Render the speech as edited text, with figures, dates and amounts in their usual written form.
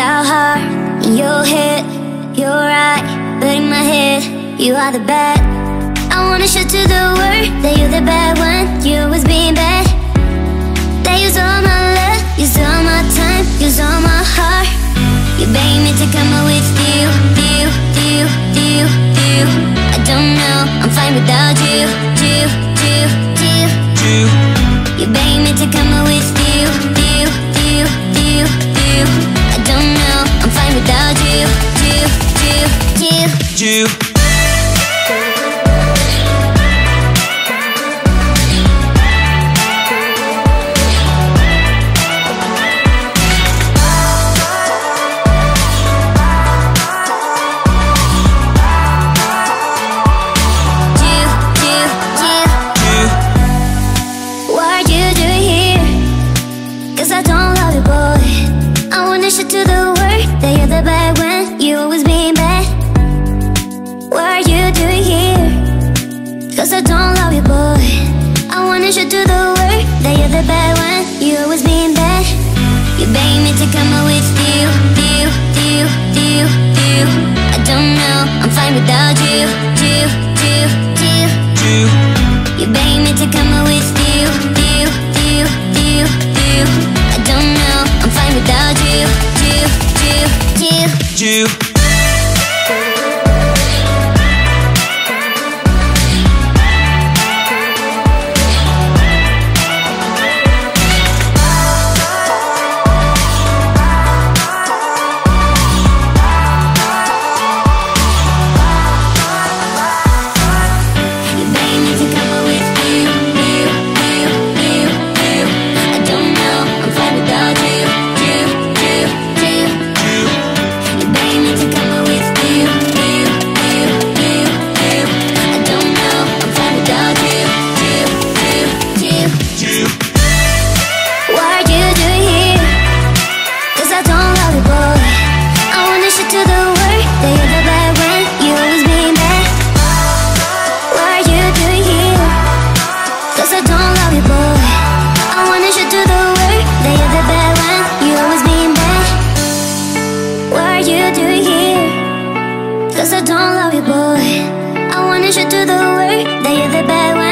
out hard in your head. You're right, but in my head, you are the bad. I wanna shout to the world that you're the bad one. You was being bad. They used all my love, used all my time, used all my heart. You begged me to come with you, you. I don't know, I'm fine without you, you. You begged me to come with you, you. I don't know, I'm fine without you, you. Cause I don't love you, boy. I wanna show to the world that you're the bad one.